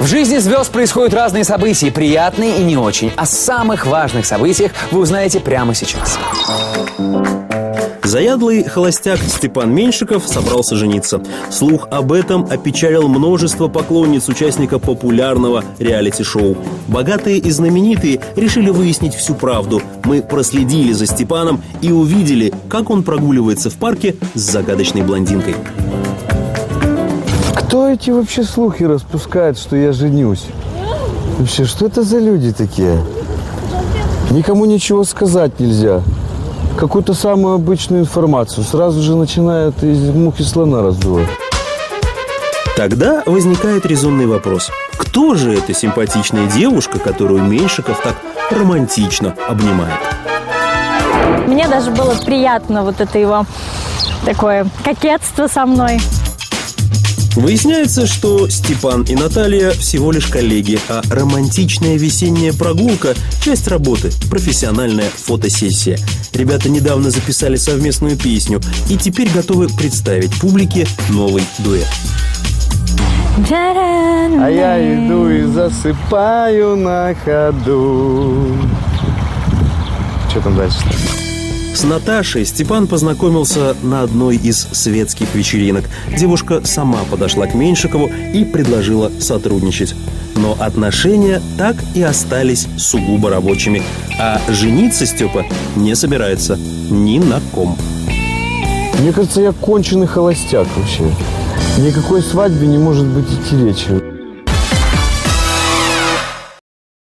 В жизни звезд происходят разные события, приятные и не очень. О самых важных событиях вы узнаете прямо сейчас. Заядлый холостяк Степан Меньшиков собрался жениться. Слух об этом опечалил множество поклонниц участника популярного реалити-шоу. «Богатые и знаменитые» решили выяснить всю правду. Мы проследили за Степаном и увидели, как он прогуливается в парке с загадочной блондинкой. Кто эти вообще слухи распускает, что я женюсь? Вообще, что это за люди такие? Никому ничего сказать нельзя. Какую-то самую обычную информацию сразу же начинает из мухи слона раздувать. Тогда возникает резонный вопрос. Кто же эта симпатичная девушка, которую Меньшиков так романтично обнимает? Мне даже было приятно вот это его такое кокетство со мной. Выясняется, что Степан и Наталья всего лишь коллеги, а романтичная весенняя прогулка – часть работы, профессиональная фотосессия. Ребята недавно записали совместную песню и теперь готовы представить публике новый дуэт. А я иду и засыпаю на ходу. Что там дальше-то? С Наташей Степан познакомился на одной из светских вечеринок. Девушка сама подошла к Меньшикову и предложила сотрудничать. Но отношения так и остались сугубо рабочими. А жениться Степа не собирается ни на ком. Мне кажется, я конченый холостяк вообще. Никакой свадьбе не может быть идти речи.